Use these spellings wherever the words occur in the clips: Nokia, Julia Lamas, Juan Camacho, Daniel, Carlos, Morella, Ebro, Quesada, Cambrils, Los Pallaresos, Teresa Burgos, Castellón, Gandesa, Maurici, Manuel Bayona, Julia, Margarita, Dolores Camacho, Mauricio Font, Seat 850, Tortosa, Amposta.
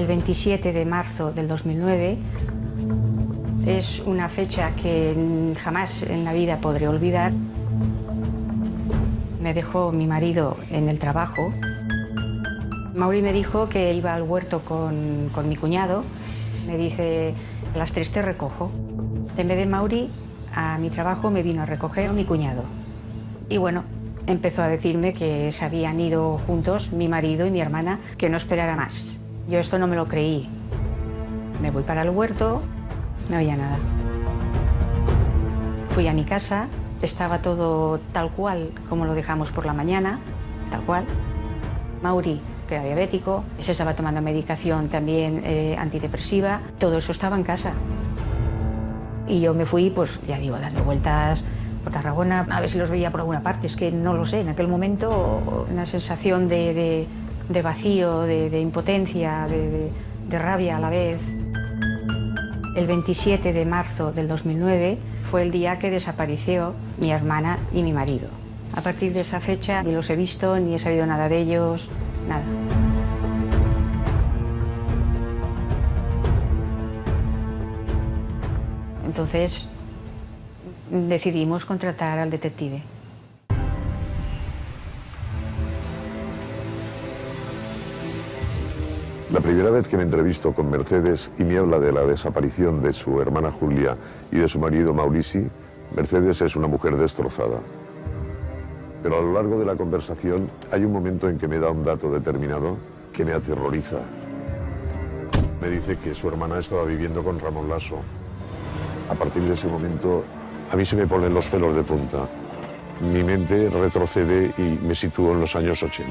el 27 de marzo del 2009. Es una fecha que jamás en la vida podré olvidar. Me dejó mi marido en el trabajo. Mauri me dijo que iba al huerto con mi cuñado. Me dice, a las 3 te recojo. En vez de Mauri, a mi trabajo me vino a recoger mi cuñado. Y bueno, empezó a decirme que se habían ido juntos mi marido y mi hermana, que no esperara más. Yo esto no me lo creí. Me voy para el huerto, no había nada. Fui a mi casa, estaba todo tal cual como lo dejamos por la mañana, tal cual. Mauri, que era diabético, se estaba tomando medicación también antidepresiva, todo eso estaba en casa. Y yo me fui, pues ya digo, dando vueltas por Tarragona, a ver si los veía por alguna parte, es que no lo sé, en aquel momento una sensación de vacío, de impotencia, de rabia a la vez. El 27 de marzo del 2009 fue el día que desapareció mi hermana y mi marido. A partir de esa fecha ni los he visto, ni he sabido nada de ellos, nada. Entonces decidimos contratar al detective. La primera vez que me entrevisto con Mercedes y me habla de la desaparición de su hermana Julia y de su marido Maurici, Mercedes es una mujer destrozada. Pero a lo largo de la conversación hay un momento en que me da un dato determinado que me aterroriza. Me dice que su hermana estaba viviendo con Ramón Laso. A partir de ese momento, a mí se me ponen los pelos de punta. Mi mente retrocede y me sitúo en los años 80.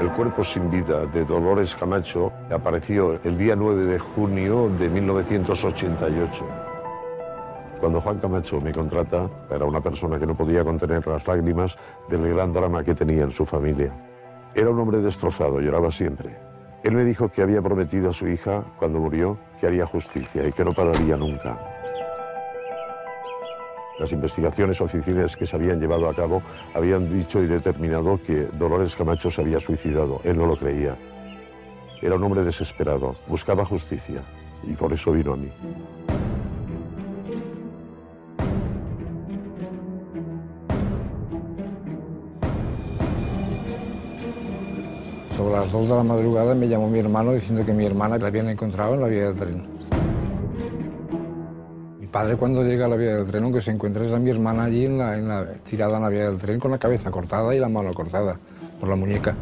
El cuerpo sin vida de Dolores Camacho apareció el día 9 de junio de 1988. Cuando Juan Camacho me contrata, era una persona que no podía contener las lágrimas del gran drama que tenía en su familia. Era un hombre destrozado, lloraba siempre. Él me dijo que había prometido a su hija, cuando murió, que haría justicia y que no pararía nunca. Las investigaciones oficiales que se habían llevado a cabo habían dicho y determinado que Dolores Camacho se había suicidado. Él no lo creía. Era un hombre desesperado, buscaba justicia y por eso vino a mí. Sobre las 2 de la madrugada me llamó mi hermano diciendo que mi hermana la habían encontrado en la vía del tren. Mi padre, cuando llega a la vía del tren, aunque se encuentra a mi hermana allí tirada en la vía del tren, con la cabeza cortada y la mano cortada por la muñeca.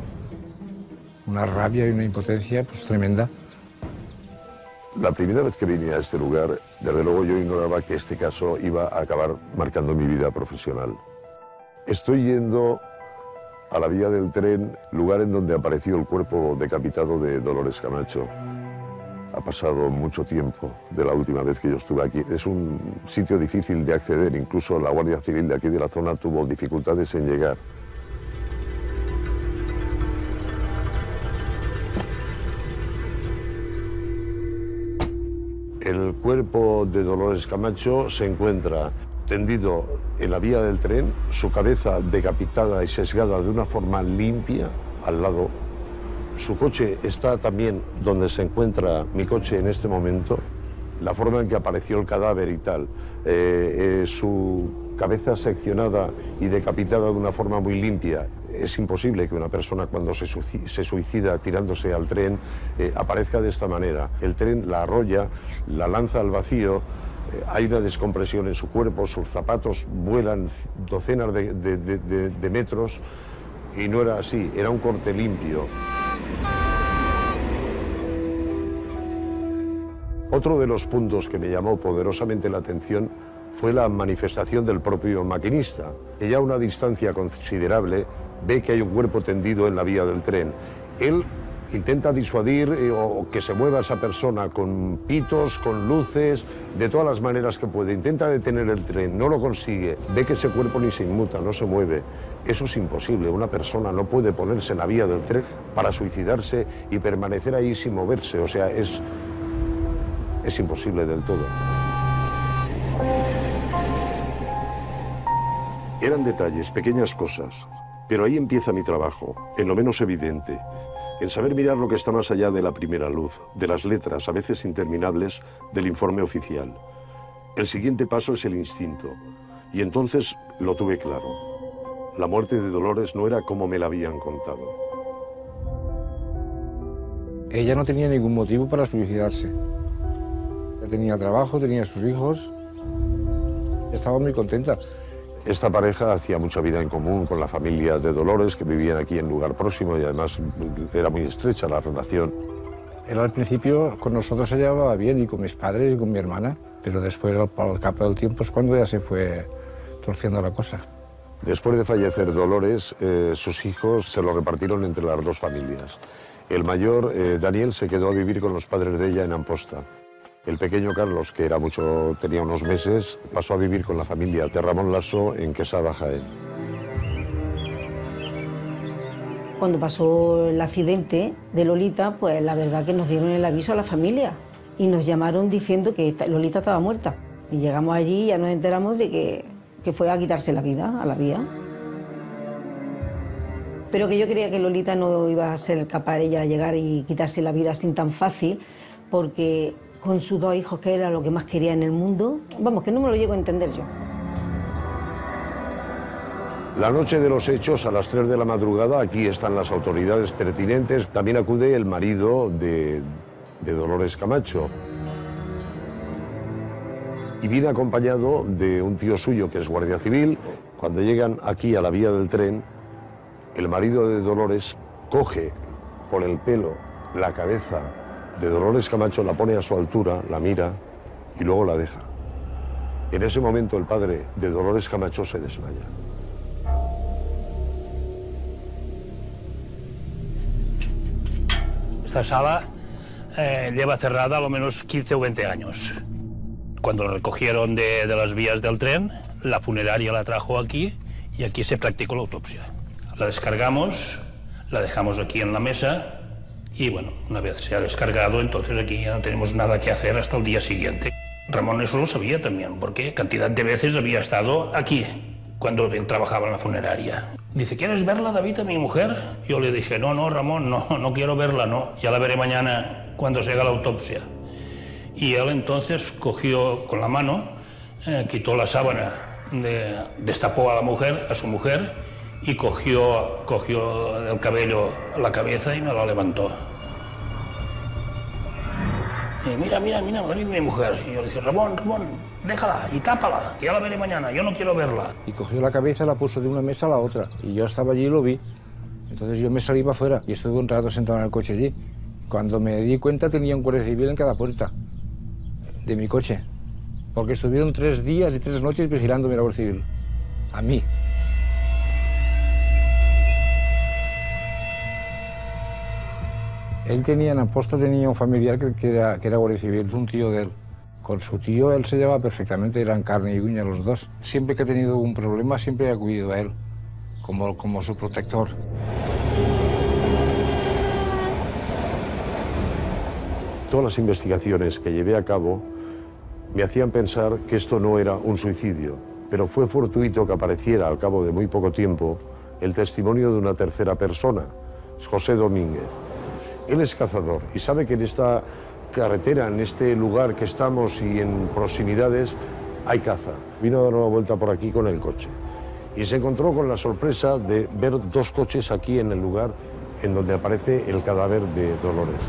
Una rabia y una impotencia pues tremenda. La primera vez que vine a este lugar, desde luego yo ignoraba que este caso iba a acabar marcando mi vida profesional. Estoy yendo a la vía del tren, lugar en donde apareció el cuerpo decapitado de Dolores Camacho. Ha pasado mucho tiempo de la última vez que yo estuve aquí. Es un sitio difícil de acceder, incluso la Guardia Civil de aquí de la zona tuvo dificultades en llegar. El cuerpo de Dolores Camacho se encuentra tendido en la vía del tren, su cabeza decapitada y sesgada de una forma limpia al lado. Su coche está también donde se encuentra mi coche en este momento. La forma en que apareció el cadáver y tal. Su cabeza seccionada y decapitada de una forma muy limpia. Es imposible que una persona cuando se suicida tirándose al tren aparezca de esta manera. El tren la arrolla, la lanza al vacío. Hay una descompresión en su cuerpo, sus zapatos vuelan docenas de metros. Y no era así, era un corte limpio. Otro de los puntos que me llamó poderosamente la atención fue la manifestación del propio maquinista, que ya a una distancia considerable ve que hay un cuerpo tendido en la vía del tren. Él intenta disuadir o que se mueva esa persona con pitos, con luces, de todas las maneras que puede. Intenta detener el tren, no lo consigue, ve que ese cuerpo ni se inmuta, no se mueve. Eso es imposible, una persona no puede ponerse en la vía del tren para suicidarse y permanecer ahí sin moverse, o sea, es imposible del todo. Eran detalles, pequeñas cosas, pero ahí empieza mi trabajo, en lo menos evidente, en saber mirar lo que está más allá de la primera luz, de las letras, a veces interminables, del informe oficial. El siguiente paso es el instinto, y entonces lo tuve claro. La muerte de Dolores no era como me la habían contado. Ella no tenía ningún motivo para suicidarse. Ella tenía trabajo, tenía sus hijos, estaba muy contenta. Esta pareja hacía mucha vida en común con la familia de Dolores, que vivían aquí en lugar próximo, y además era muy estrecha la relación. Era al principio, con nosotros se llevaba bien, y con mis padres y con mi hermana, pero después, al cabo del tiempo, es cuando ya se fue torciendo la cosa. Después de fallecer Dolores, sus hijos se lo repartieron entre las dos familias. El mayor, Daniel, se quedó a vivir con los padres de ella en Amposta. El pequeño Carlos, que tenía unos meses, pasó a vivir con la familia de Ramón Laso en Quesada, Jaén. Cuando pasó el accidente de Lolita, pues la verdad que nos dieron el aviso a la familia y nos llamaron diciendo que Lolita estaba muerta. Y llegamos allí y ya nos enteramos de que fue a quitarse la vida a la vía. Pero que yo creía que Lolita no iba a ser capaz ella de llegar y quitarse la vida así tan fácil, porque con sus dos hijos, que era lo que más quería en el mundo, vamos, que no me lo llego a entender yo. La noche de los hechos, a las 3 de la madrugada, aquí están las autoridades pertinentes. También acude el marido de Dolores Camacho. Y viene acompañado de un tío suyo que es guardia civil. Cuando llegan aquí a la vía del tren, el marido de Dolores coge por el pelo la cabeza de Dolores Camacho, la pone a su altura, la mira y luego la deja. En ese momento el padre de Dolores Camacho se desmaya. Esta sala lleva cerrada a lo menos 15 o 20 años. Cuando la recogieron de las vías del tren, la funeraria la trajo aquí y aquí se practicó la autopsia. La descargamos, la dejamos aquí en la mesa. Y bueno, una vez se ha descargado, entonces aquí ya no tenemos nada que hacer hasta el día siguiente. Ramón eso lo sabía también, porque cantidad de veces había estado aquí, cuando él trabajaba en la funeraria. Dice, ¿quieres verla, David, a mi mujer? Yo le dije, no, no, Ramón, no, no quiero verla, no. Ya la veré mañana, cuando se haga la autopsia. Y él entonces cogió con la mano, quitó la sábana, destapó a la mujer, a su mujer, y cogió del cabello la cabeza y me la levantó. Y mira, mira, mira, mi mujer. Y yo le dije, Ramón, Ramón, déjala y tápala, que ya la veré mañana, yo no quiero verla. Y cogió la cabeza y la puso de una mesa a la otra. Y yo estaba allí y lo vi. Entonces yo me salí para afuera y estuve un rato sentado en el coche allí. Cuando me di cuenta tenía un guardia civil en cada puerta de mi coche. Porque estuvieron 3 días y 3 noches vigilándome la guardia civil. A mí. Él tenía en Amposta, tenía un familiar que era guardia civil, un tío de él. Con su tío él se llevaba perfectamente, eran carne y uña los dos. Siempre que ha tenido un problema siempre ha acudido a él, como su protector. Todas las investigaciones que llevé a cabo me hacían pensar que esto no era un suicidio, pero fue fortuito que apareciera al cabo de muy poco tiempo el testimonio de una tercera persona, José Domínguez. Él es cazador y sabe que en esta carretera, en este lugar que estamos y en proximidades, hay caza. Vino a dar una vuelta por aquí con el coche y se encontró con la sorpresa de ver 2 coches aquí en el lugar en donde aparece el cadáver de Dolores.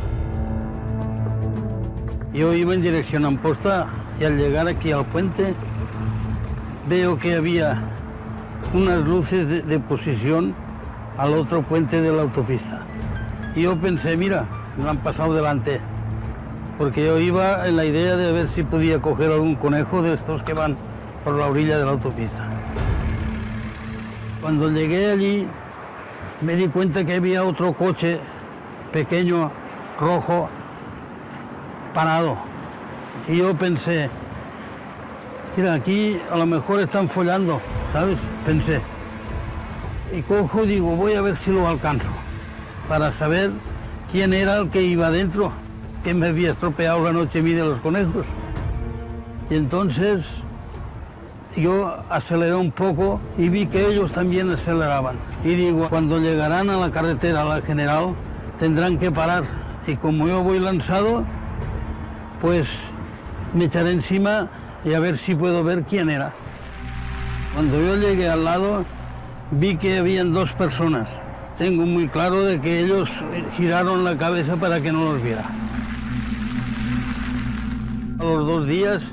Yo iba en dirección a Amposta y al llegar aquí al puente veo que había unas luces de posición al otro puente de la autopista. Y yo pensé, mira, me han pasado delante, porque yo iba en la idea de ver si podía coger algún conejo de estos que van por la orilla de la autopista. Cuando llegué allí, me di cuenta que había otro coche pequeño rojo parado. Y yo pensé, mira, aquí a lo mejor están follando, ¿sabes? Pensé. Y cojo y digo, voy a ver si lo alcanzo, para saber quién era el que iba adentro, que me había estropeado la noche mía de los conejos. Y entonces yo aceleré un poco y vi que ellos también aceleraban. Y digo, cuando llegarán a la carretera, a la General, tendrán que parar. Y como yo voy lanzado, pues me echaré encima y a ver si puedo ver quién era. Cuando yo llegué al lado, vi que habían dos personas. Tengo muy claro de que ellos giraron la cabeza para que no los viera. A los 2 días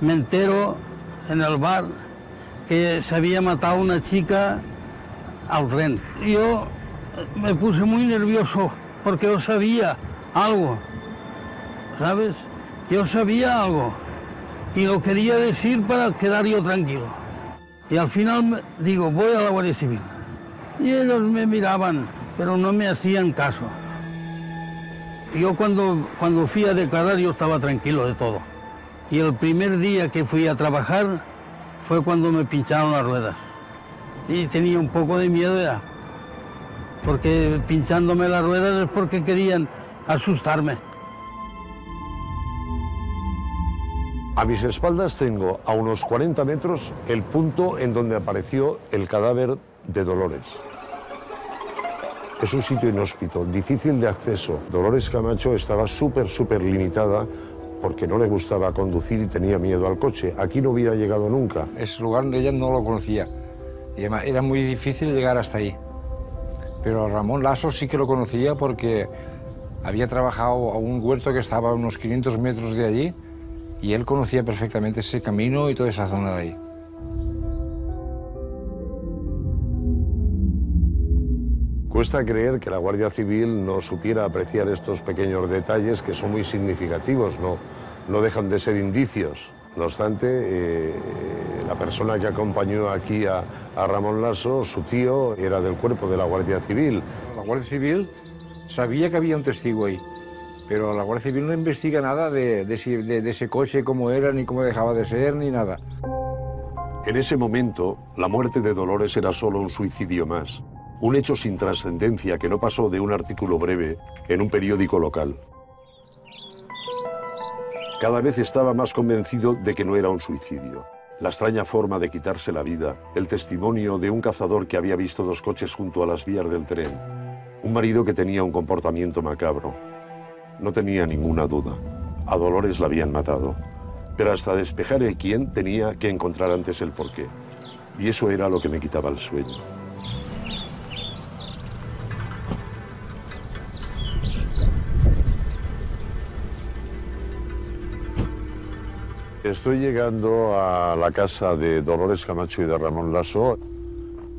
me entero en el bar que se había matado una chica al tren. Yo me puse muy nervioso porque yo sabía algo, ¿sabes? Yo sabía algo y lo quería decir para quedar yo tranquilo. Y al final digo, voy a la Guardia Civil. Y ellos me miraban, pero no me hacían caso. Yo cuando fui a declarar, yo estaba tranquilo de todo. Y el primer día que fui a trabajar fue cuando me pincharon las ruedas. Y tenía un poco de miedo ya, porque pinchándome las ruedas es porque querían asustarme. A mis espaldas tengo, a unos 40 metros, el punto en donde apareció el cadáver de Dolores. Es un sitio inhóspito, difícil de acceso. Dolores Camacho estaba súper limitada porque no le gustaba conducir y tenía miedo al coche. Aquí no hubiera llegado nunca. Ese lugar ella no lo conocía. Y además era muy difícil llegar hasta ahí. Pero Ramón Laso sí que lo conocía porque había trabajado a un huerto que estaba a unos 500 metros de allí y él conocía perfectamente ese camino y toda esa zona de ahí. Cuesta creer que la Guardia Civil no supiera apreciar estos pequeños detalles que son muy significativos, no dejan de ser indicios. No obstante, la persona que acompañó aquí a Ramón Laso, su tío, era del cuerpo de la Guardia Civil. La Guardia Civil sabía que había un testigo ahí, pero la Guardia Civil no investiga nada de ese coche, cómo era, ni cómo dejaba de ser, ni nada. En ese momento, la muerte de Dolores era solo un suicidio más. Un hecho sin trascendencia que no pasó de un artículo breve en un periódico local. Cada vez estaba más convencido de que no era un suicidio. La extraña forma de quitarse la vida, el testimonio de un cazador que había visto 2 coches junto a las vías del tren, un marido que tenía un comportamiento macabro. No tenía ninguna duda. A Dolores la habían matado. Pero hasta despejar el quién tenía que encontrar antes el porqué. Y eso era lo que me quitaba el sueño. Estoy llegando a la casa de Dolores Camacho y de Ramón Laso.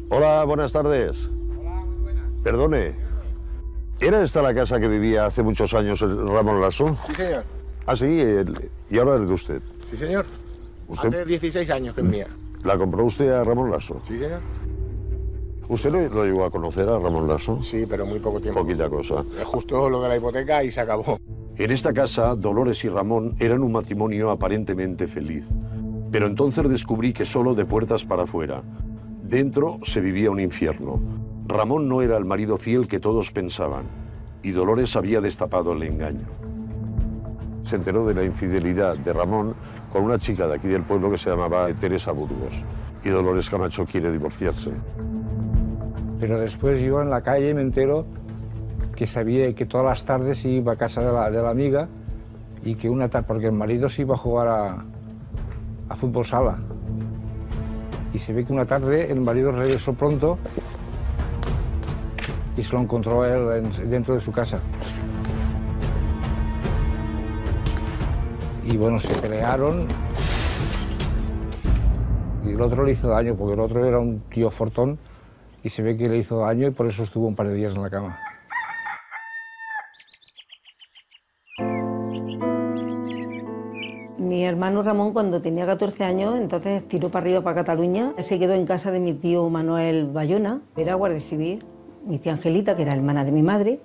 Hola, buenas tardes. Hola, muy buenas. Perdone, ¿era esta la casa que vivía hace muchos años el Ramón Laso? Sí, señor. Ah, sí, y ahora es de usted. Sí, señor. ¿Usted? Hace 16 años que es mía. ¿La compró usted a Ramón Laso? Sí, señor. ¿Usted lo llegó a conocer a Ramón Laso? Sí, pero muy poco tiempo. Poquita cosa. Es justo lo de la hipoteca y se acabó. En esta casa, Dolores y Ramón eran un matrimonio aparentemente feliz. Pero entonces descubrí que solo de puertas para afuera. Dentro se vivía un infierno. Ramón no era el marido fiel que todos pensaban. Y Dolores había destapado el engaño. Se enteró de la infidelidad de Ramón con una chica de aquí del pueblo que se llamaba Teresa Burgos. Y Dolores Camacho quiere divorciarse. Pero después yo en la calle me entero que sabía que todas las tardes iba a casa de la amiga y que una tarde, porque el marido se iba a jugar a fútbol sala. Y se ve que una tarde el marido regresó pronto y se lo encontró él dentro de su casa. Y bueno, se pelearon y el otro le hizo daño, porque el otro era un tío fortón y se ve que le hizo daño y por eso estuvo un par de días en la cama. Mi hermano Ramón, cuando tenía 14 años, entonces tiró para arriba, para Cataluña. Se quedó en casa de mi tío Manuel Bayona, era guardia civil. Mi tía Angelita, que era hermana de mi madre,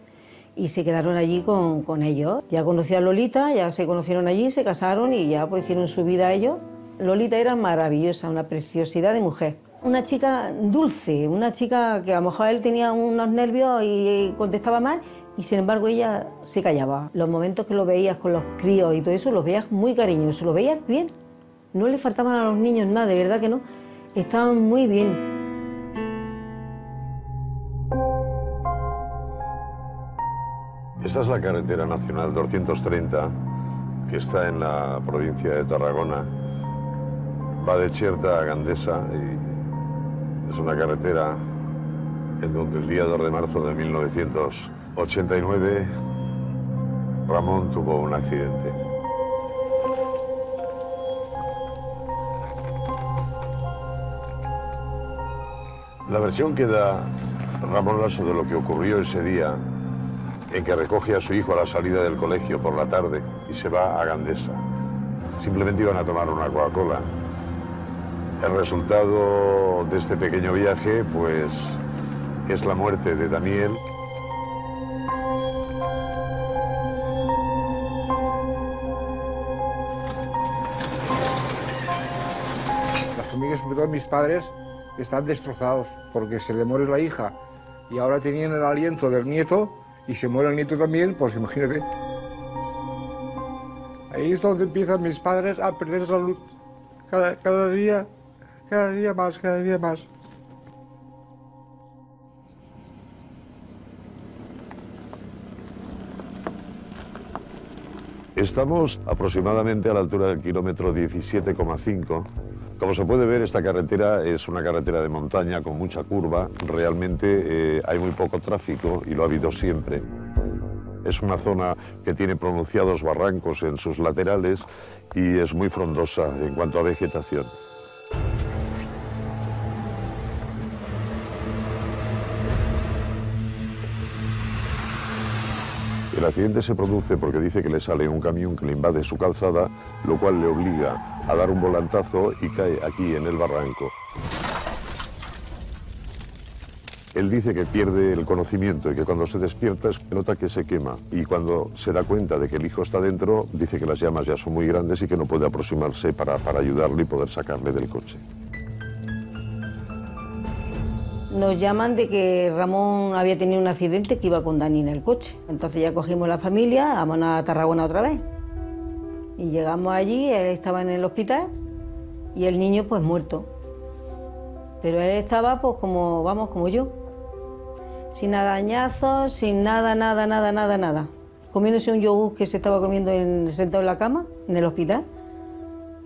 y se quedaron allí con ellos. Ya conocí a Lolita, ya se conocieron allí, se casaron y ya pues hicieron su vida ellos. Lolita era maravillosa, una preciosidad de mujer. Una chica dulce, una chica que a lo mejor él tenía unos nervios y contestaba mal y sin embargo ella se callaba. Los momentos que lo veías con los críos y todo eso, los veías muy cariñosos, los veías bien. No le faltaban a los niños nada, de verdad que no. Estaban muy bien. Esta es la carretera nacional 230, que está en la provincia de Tarragona. Va de Cherta a Gandesa y es una carretera en donde el día 2 de marzo de 1989 Ramón tuvo un accidente. La versión que da Ramón Laso de lo que ocurrió ese día, en que recoge a su hijo a la salida del colegio por la tarde y se va a Gandesa. Simplemente iban a tomar una Coca-Cola. El resultado de este pequeño viaje, pues, es la muerte de Daniel. La familia, sobre todo mis padres, están destrozados porque se le muere la hija y ahora tenían el aliento del nieto. Y se muere el nieto también, pues imagínate. Ahí es donde empiezan mis padres a perder salud. Cada día más. Estamos aproximadamente a la altura del kilómetro 17,5. Como se puede ver, esta carretera es una carretera de montaña con mucha curva. Realmente hay muy poco tráfico y lo ha habido siempre. Es una zona que tiene pronunciados barrancos en sus laterales y es muy frondosa en cuanto a vegetación. El accidente se produce porque dice que le sale un camión que le invade su calzada, lo cual le obliga a dar un volantazo y cae aquí en el barranco. Él dice que pierde el conocimiento y que cuando se despierta nota que se quema. Y cuando se da cuenta de que el hijo está dentro, dice que las llamas ya son muy grandes y que no puede aproximarse para ayudarle y poder sacarle del coche. Nos llaman de que Ramón había tenido un accidente, que iba con Dani en el coche. Entonces ya cogimos la familia, vamos a Tarragona otra vez. Y llegamos allí, él estaba en el hospital y el niño pues muerto. Pero él estaba pues como, vamos, como yo. Sin arañazos, sin nada. Comiéndose un yogur que se estaba comiendo sentado en la cama, en el hospital.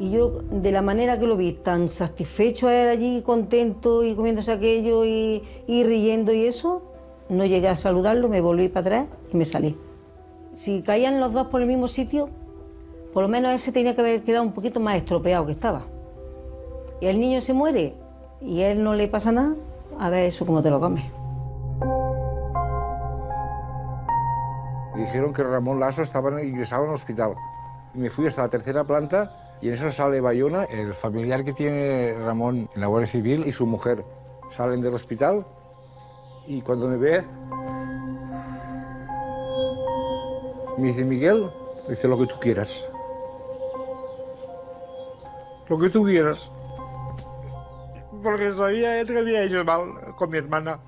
Y yo, de la manera que lo vi, tan satisfecho a él allí, contento y comiéndose aquello y riendo y eso, no llegué a saludarlo, me volví para atrás y me salí. Si caían los dos por el mismo sitio, por lo menos él se tenía que haber quedado un poquito más estropeado que estaba. Y el niño se muere y a él no le pasa nada, a ver eso cómo te lo comes. Dijeron que Ramón Laso estaba ingresado en el hospital. Y me fui hasta la tercera planta. Y en eso sale Bayona, el familiar que tiene Ramón en la Guardia Civil, y su mujer. Salen del hospital y cuando me ve, me dice: Miguel, dice, lo que tú quieras. Lo que tú quieras. Porque sabía él que había hecho mal con mi hermana.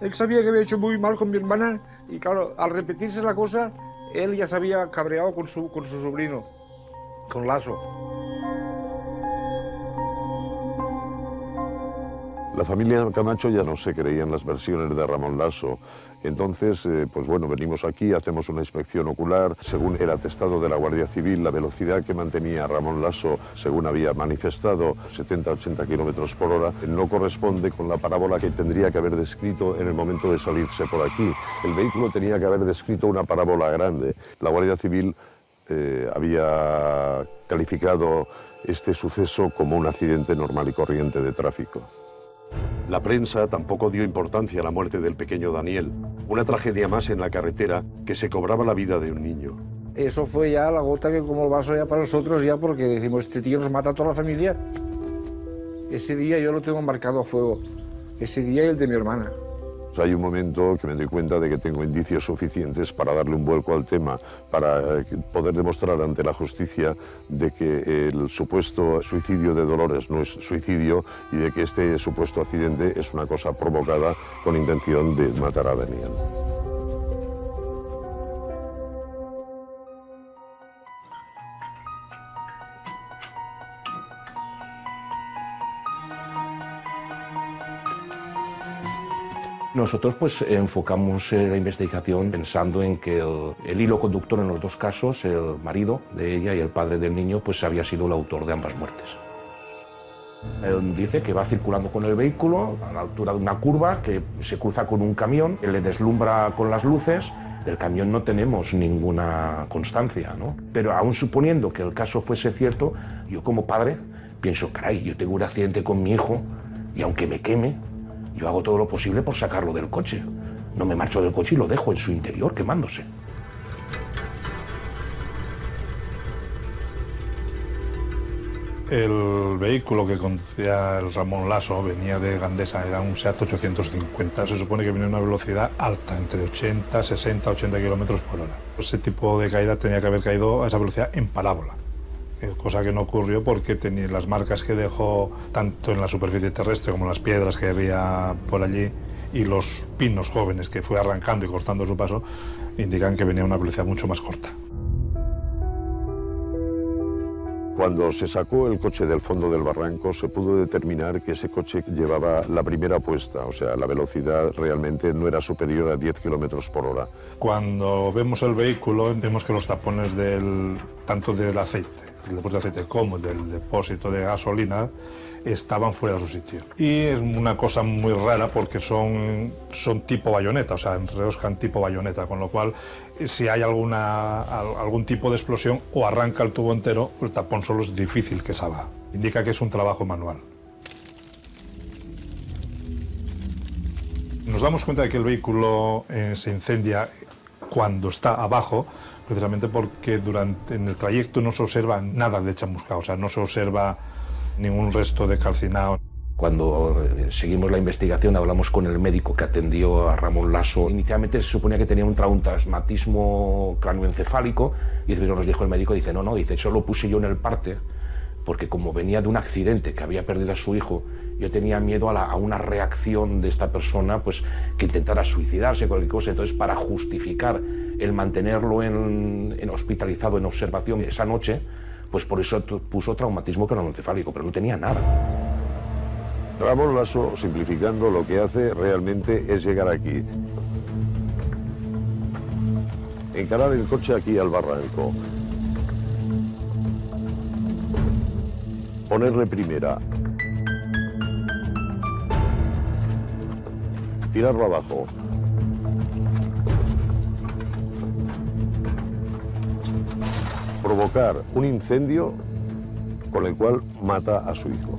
Él sabía que había hecho muy mal con mi hermana y claro, al repetirse la cosa, él ya se había cabreado con su sobrino, con Laso. La familia Camacho ya no se creían las versiones de Ramón Laso. Entonces, pues bueno, venimos aquí, hacemos una inspección ocular. Según el atestado de la Guardia Civil, la velocidad que mantenía Ramón Laso, según había manifestado, 70-80 kilómetros por hora, no corresponde con la parábola que tendría que haber descrito en el momento de salirse por aquí. El vehículo tenía que haber descrito una parábola grande. La Guardia Civil había calificado este suceso como un accidente normal y corriente de tráfico. La prensa tampoco dio importancia a la muerte del pequeño Daniel, una tragedia más en la carretera que se cobraba la vida de un niño. Eso fue ya la gota que como el vaso ya para nosotros, ya porque decimos, este tío nos mata a toda la familia. Ese día yo lo tengo marcado a fuego, ese día y el de mi hermana. hay un momento que me doy cuenta de que tengo indicios suficientes para darle un vuelco al tema, para poder demostrar ante la justicia de que el supuesto suicidio de Dolores no es suicidio y de que este supuesto accidente es una cosa provocada con intención de matar a Daniel. Nosotros pues enfocamos la investigación pensando en que el hilo conductor en los dos casos, el marido de ella y el padre del niño, pues había sido el autor de ambas muertes. Él dice que va circulando con el vehículo a la altura de una curva que se cruza con un camión, que le deslumbra con las luces. Del camión no tenemos ninguna constancia, ¿no? Pero aún suponiendo que el caso fuese cierto, yo como padre pienso, caray, yo tengo un accidente con mi hijo y aunque me queme, yo hago todo lo posible por sacarlo del coche. No me marcho del coche y lo dejo en su interior quemándose. El vehículo que conducía el Ramón Laso venía de Gandesa, era un Seat 850. Se supone que venía a una velocidad alta, entre 80, 60, 80 kilómetros por hora. Ese tipo de caída tenía que haber caído a esa velocidad en parábola. Cosa que no ocurrió porque tenía las marcas que dejó tanto en la superficie terrestre como en las piedras que había por allí y los pinos jóvenes que fue arrancando y cortando su paso indican que venía a una velocidad mucho más corta. Cuando se sacó el coche del fondo del barranco se pudo determinar que ese coche llevaba la primera puesta, o sea, la velocidad realmente no era superior a 10 kilómetros por hora. Cuando vemos el vehículo vemos que los tapones tanto del aceite, el depósito de aceite como del depósito de gasolina estaban fuera de su sitio. Y es una cosa muy rara porque son tipo bayoneta, o sea, enroscan tipo bayoneta, con lo cual si hay algún tipo de explosión o arranca el tubo entero, el tapón solo es difícil que salga. Indica que es un trabajo manual. Nos damos cuenta de que el vehículo se incendia cuando está abajo, precisamente porque en el trayecto no se observa nada de chamuscado, o sea, no se observa ningún resto de calcinado. Cuando seguimos la investigación hablamos con el médico que atendió a Ramón Laso. Inicialmente se suponía que tenía un traumatismo cráneoencefálico y nos dijo el médico, dice, no, eso lo puse yo en el parte porque como venía de un accidente que había perdido a su hijo, yo tenía miedo a una reacción de esta persona pues, que intentara suicidarse, cualquier cosa. Entonces, para justificar el mantenerlo hospitalizado en observación esa noche, pues por eso puso traumatismo craneoencefálico, pero no tenía nada. Ramón Laso, simplificando, lo que hace realmente es llegar aquí. Encarar el coche aquí al barranco. Ponerle primera. Tirarlo abajo. Provocar un incendio con el cual mata a su hijo.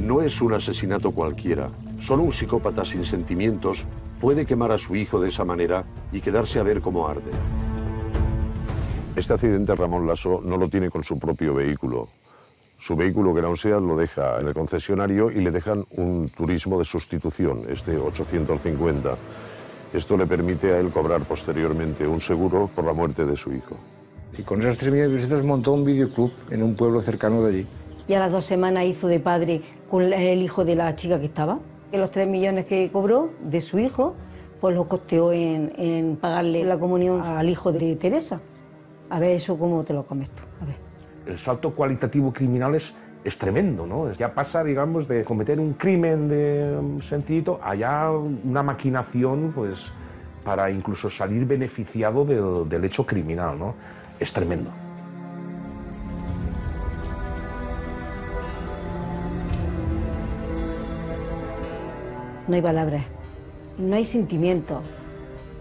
No es un asesinato cualquiera. Solo un psicópata sin sentimientos puede quemar a su hijo de esa manera y quedarse a ver cómo arde. Este accidente Ramón Laso no lo tiene con su propio vehículo. Su vehículo, que era un Seat, lo deja en el concesionario y le dejan un turismo de sustitución, este 850. Esto le permite a él cobrar posteriormente un seguro por la muerte de su hijo. Y con esos 3 millones de pesetas montó un videoclub en un pueblo cercano de allí. Y a las 2 semanas hizo de padre con el hijo de la chica que estaba. Que los 3 millones que cobró de su hijo, pues los costeó en pagarle la comunión al hijo de Teresa. A ver eso cómo te lo comes tú, a ver. El salto cualitativo criminal es tremendo, ¿no? Ya pasa, digamos, de cometer un crimen de sencillito a ya una maquinación, pues, para incluso salir beneficiado del hecho criminal, ¿no? Es tremendo. No hay palabras, no hay sentimientos.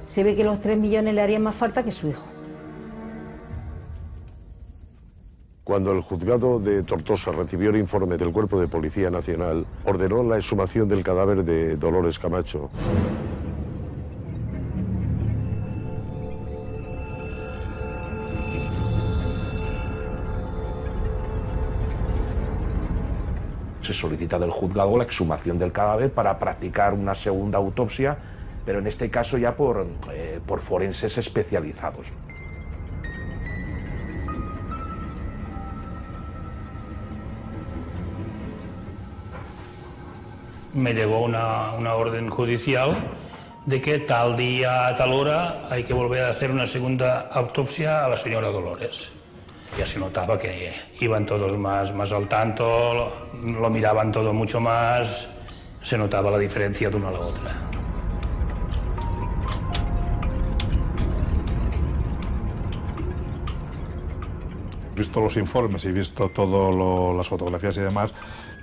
Se ve que los 3 millones le harían más falta que su hijo. Cuando el juzgado de Tortosa recibió el informe del Cuerpo de Policía Nacional, ordenó la exhumación del cadáver de Dolores Camacho. Se solicita del juzgado la exhumación del cadáver para practicar una segunda autopsia, pero en este caso ya por forenses especializados. Me llegó una orden judicial de que tal día, a tal hora, hay que volver a hacer una segunda autopsia a la señora Dolores. Ya se notaba que iban todos más al tanto, lo miraban todo mucho más, se notaba la diferencia de una a la otra. Visto los informes y visto todas las fotografías y demás,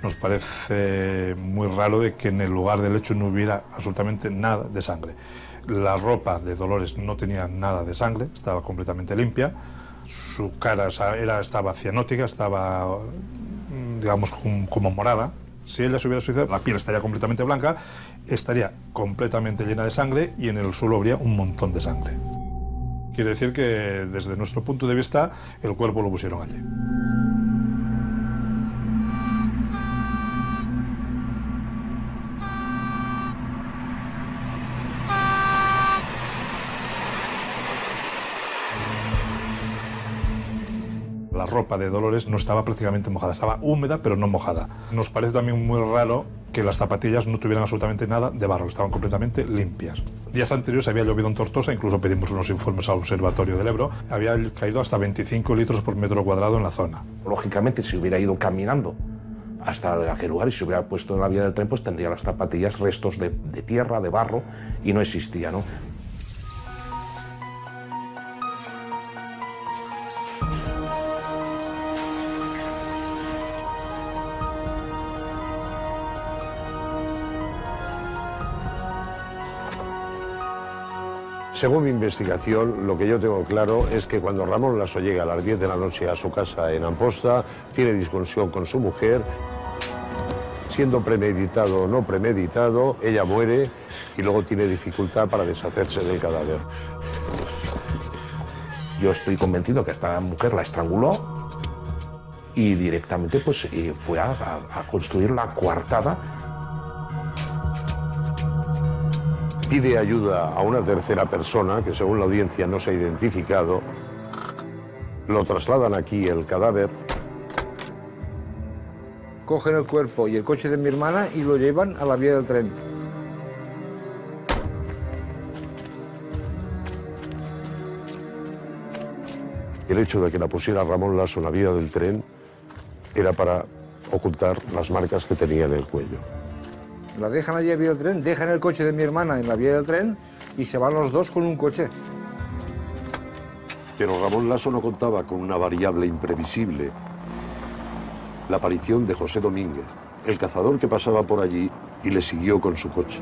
nos parece muy raro de que en el lugar del hecho no hubiera absolutamente nada de sangre. La ropa de Dolores no tenía nada de sangre, estaba completamente limpia. Su cara estaba cianótica, estaba, digamos, como morada. Si ella se hubiera suicidado, la piel estaría completamente blanca, estaría completamente llena de sangre y en el suelo habría un montón de sangre. Quiere decir que, desde nuestro punto de vista, el cuerpo lo pusieron allí. La ropa de Dolores no estaba prácticamente mojada, estaba húmeda pero no mojada. Nos parece también muy raro que las zapatillas no tuvieran absolutamente nada de barro, estaban completamente limpias. Días anteriores había llovido en Tortosa, incluso pedimos unos informes al Observatorio del Ebro, había caído hasta 25 litros por metro cuadrado en la zona. Lógicamente, si hubiera ido caminando hasta aquel lugar y se hubiera puesto en la vía del tren, pues tendría las zapatillas restos de tierra, de barro, y no existía, ¿no? Según mi investigación, lo que yo tengo claro es que cuando Ramón Laso llega a las 10 de la noche a su casa en Amposta, tiene discusión con su mujer. Siendo premeditado o no premeditado, ella muere y luego tiene dificultad para deshacerse del cadáver. Yo estoy convencido que a esta mujer la estranguló y directamente pues, fue a construir la coartada. Pide ayuda a una tercera persona, que según la audiencia no se ha identificado. Lo trasladan aquí, el cadáver. Cogen el cuerpo y el coche de mi hermana y lo llevan a la vía del tren. El hecho de que la pusiera Ramón Laso en la vía del tren era para ocultar las marcas que tenía en el cuello. La dejan allí en la vía del tren, dejan el coche de mi hermana en la vía del tren y se van los dos con un coche. Pero Ramón Laso no contaba con una variable imprevisible. La aparición de José Domínguez, el cazador que pasaba por allí y le siguió con su coche.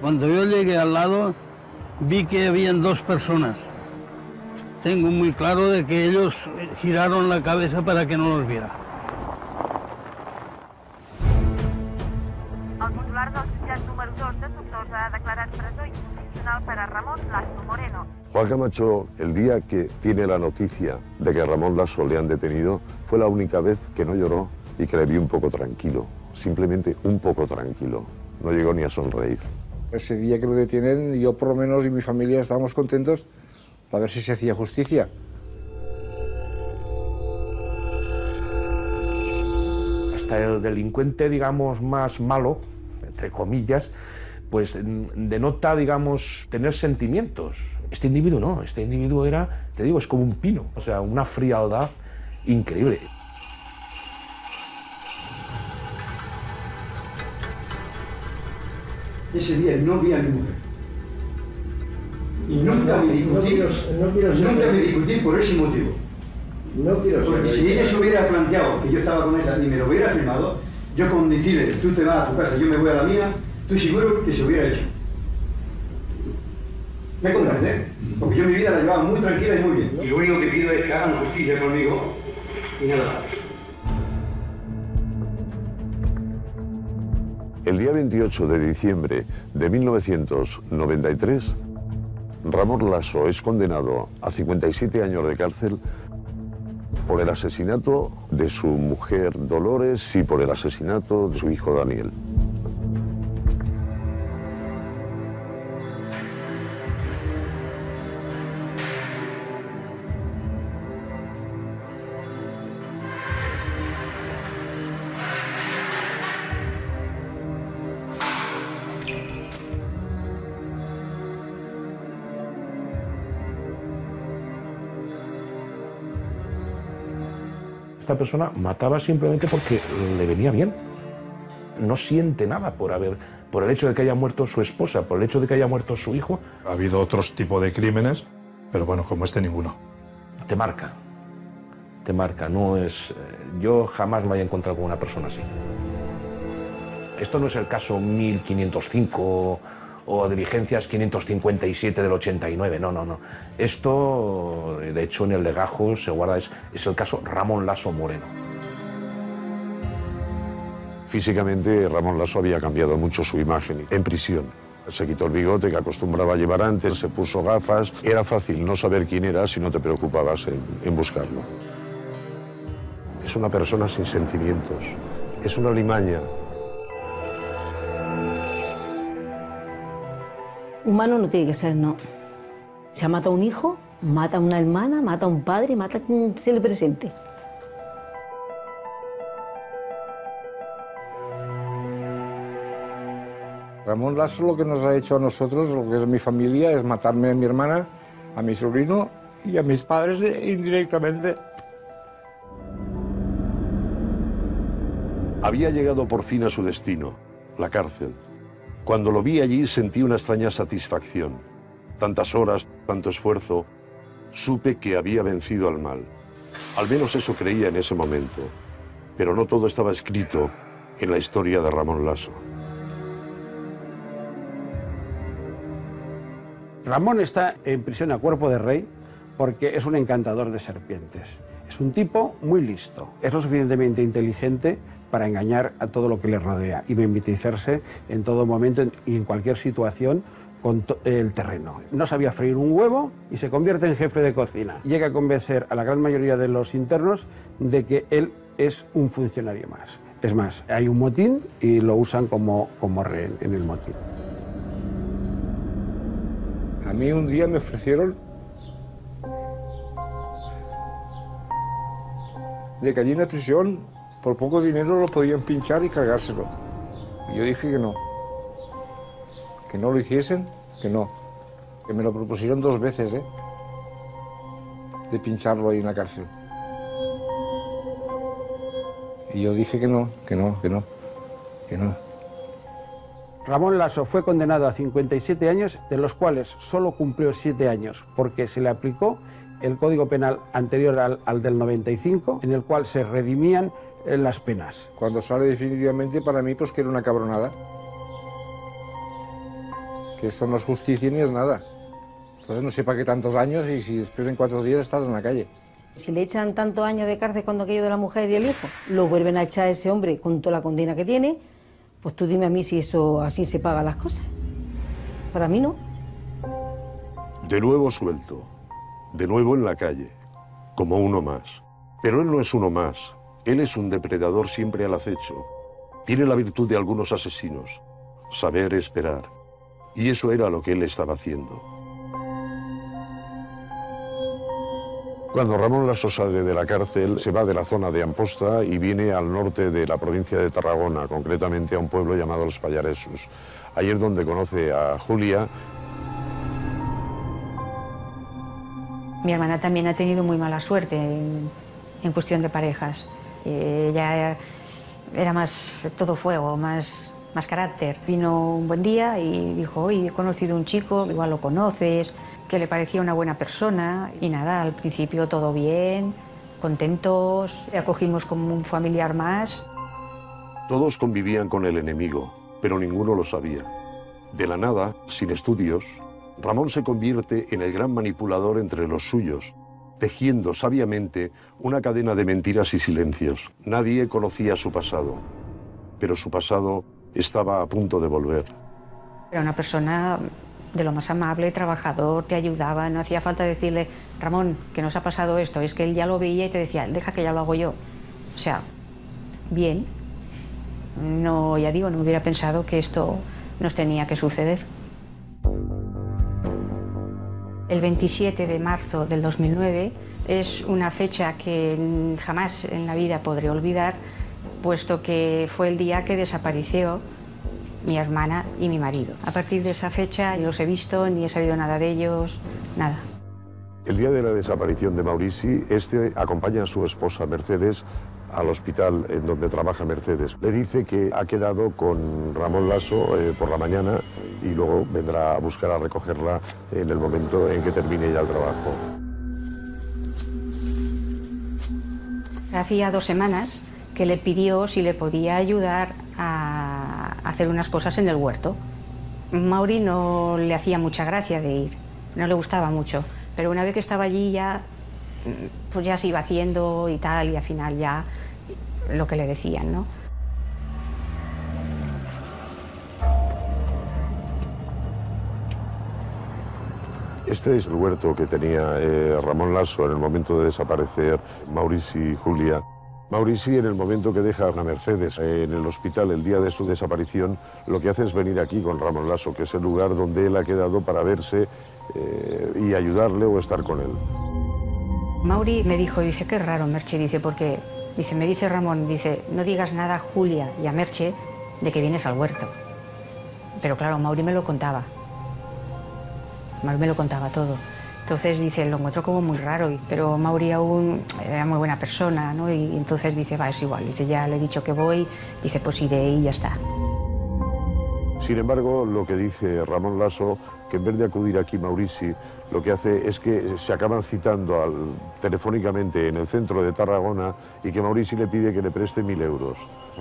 Cuando yo llegué al lado, vi que habían dos personas. Tengo muy claro de que ellos giraron la cabeza para que no los viera. Para Ramón Laso Moreno. Juan Camacho, el día que tiene la noticia de que a Ramón Laso le han detenido, fue la única vez que no lloró y que le vi un poco tranquilo, simplemente un poco tranquilo, no llegó ni a sonreír. Ese día que lo detienen, yo por lo menos y mi familia estábamos contentos para ver si se hacía justicia. Hasta el delincuente, digamos, más malo, entre comillas, pues denota, digamos, tener sentimientos. Este individuo no, este individuo era, te digo, es como un pino, o sea, una frialdad increíble. Ese día no vi a mi mujer. Y nunca me discutí, nunca me discutí por ese motivo. No quiero ser. Porque si ella se hubiera planteado que yo estaba con ella y me lo hubiera firmado, yo con decirle, tú te vas a tu casa, yo me voy a la mía, estoy seguro que se hubiera hecho. ¿Me comprendes? Porque yo mi vida la llevaba muy tranquila y muy bien. Y lo único que pido es que hagan justicia conmigo y nada. El día 28 de diciembre de 1993, Ramón Laso es condenado a 57 años de cárcel por el asesinato de su mujer Dolores y por el asesinato de su hijo Daniel. Esta persona mataba simplemente porque le venía bien. No siente nada por el hecho de que haya muerto su esposa, por el hecho de que haya muerto su hijo. Ha habido otros tipos de crímenes, pero bueno, como este, ninguno. Te marca, te marca. No es, yo jamás me había encontrado con una persona así. Esto no es el caso 1505 o diligencias 557 del 89, no, no, no. Esto, de hecho, en el legajo se guarda, es el caso Ramón Laso Moreno. Físicamente, Ramón Laso había cambiado mucho su imagen en prisión. Se quitó el bigote que acostumbraba a llevar antes, se puso gafas. Era fácil no saber quién era si no te preocupabas en buscarlo. Es una persona sin sentimientos, es una alimaña. Humano no tiene que ser, no. Se ha matado a un hijo, mata a una hermana, mata a un padre, mata a quien se le presente. Ramón Laso lo que nos ha hecho a nosotros, lo que es mi familia, es matarme a mi hermana, a mi sobrino y a mis padres indirectamente. Había llegado por fin a su destino, la cárcel. Cuando lo vi allí sentí una extraña satisfacción. Tantas horas, tanto esfuerzo, supe que había vencido al mal. Al menos eso creía en ese momento. Pero no todo estaba escrito en la historia de Ramón Laso. Ramón está en prisión a cuerpo de rey porque es un encantador de serpientes. Es un tipo muy listo, es lo suficientemente inteligente para engañar a todo lo que le rodea y mimetizarse en todo momento y en cualquier situación con el terreno. No sabía freír un huevo y se convierte en jefe de cocina. Llega a convencer a la gran mayoría de los internos de que él es un funcionario más. Es más, hay un motín y lo usan como rehén en el motín. A mí un día me ofrecieron de que allí en la prisión por poco dinero lo podían pinchar y cargárselo. Y yo dije que no lo hiciesen, que no. Que me lo propusieron dos veces, ¿eh? De pincharlo ahí en la cárcel. Y yo dije que no. Ramón Laso fue condenado a 57 años, de los cuales solo cumplió 7 años, porque se le aplicó el Código Penal anterior al del 95, en el cual se redimían las penas. Cuando sale definitivamente, para mí, pues que era una cabronada. Que esto no es justicia ni es nada. Entonces no sé para qué tantos años y si después en 4 días estás en la calle. Si le echan tantos años de cárcel cuando aquello de la mujer y el hijo, lo vuelven a echar a ese hombre con toda la condena que tiene, pues tú dime a mí si eso así se pagan las cosas. Para mí no. De nuevo suelto, de nuevo en la calle, como uno más. Pero él no es uno más. Él es un depredador siempre al acecho. Tiene la virtud de algunos asesinos, saber esperar. Y eso era lo que él estaba haciendo. Cuando Ramón Laso sale de la cárcel, se va de la zona de Amposta y viene al norte de la provincia de Tarragona, concretamente a un pueblo llamado Los Pallaresos. Ahí es donde conoce a Julia. Mi hermana también ha tenido muy mala suerte en cuestión de parejas. Ella era más todo fuego, más carácter. Vino un buen día y dijo, oye, he conocido un chico, igual lo conoces, que le parecía una buena persona. Y nada, al principio todo bien, contentos, le acogimos como un familiar más. Todos convivían con el enemigo, pero ninguno lo sabía. De la nada, sin estudios, Ramón se convierte en el gran manipulador entre los suyos, tejiendo sabiamente una cadena de mentiras y silencios. Nadie conocía su pasado, pero su pasado estaba a punto de volver. Era una persona de lo más amable, trabajador, te ayudaba, no hacía falta decirle, Ramón, que nos ha pasado esto, es que él ya lo veía y te decía, deja que ya lo hago yo. O sea, bien, no, ya digo, no hubiera pensado que esto nos tenía que suceder. El 27 de marzo del 2009 es una fecha que jamás en la vida podré olvidar, puesto que fue el día que desapareció mi hermana y mi marido. A partir de esa fecha ni los he visto, ni he sabido nada de ellos, nada. El día de la desaparición de Maurici, este acompaña a su esposa Mercedes al hospital en donde trabaja Mercedes. Le dice que ha quedado con Ramón Laso por la mañana y luego vendrá a buscar a recogerla en el momento en que termine ya el trabajo. Hacía 2 semanas que le pidió si le podía ayudar a hacer unas cosas en el huerto. Mauri no le hacía mucha gracia de ir, no le gustaba mucho, pero una vez que estaba allí ya, pues ya se iba haciendo y tal, y al final ya lo que le decían, ¿no? Este es el huerto que tenía Ramón Laso en el momento de desaparecer Maurici y Julia. Maurici, en el momento que deja a Mercedes en el hospital el día de su desaparición, lo que hace es venir aquí con Ramón Laso, que es el lugar donde él ha quedado para verse y ayudarle o estar con él. Mauri me dijo, dice, qué raro, Merche, dice, porque dice, me dice Ramón, dice, no digas nada a Julia y a Merche de que vienes al huerto. Pero claro, Mauri me lo contaba. Mauri me lo contaba todo. Entonces dice, lo encuentro como muy raro, pero Mauri aún era muy buena persona, ¿no? Y entonces dice, va, es igual, dice, ya le he dicho que voy, dice, pues iré y ya está. Sin embargo, lo que dice Ramón Laso, que en vez de acudir aquí Maurici, lo que hace es que se acaban citando telefónicamente en el centro de Tarragona y que Maurici le pide que le preste 1.000 euros.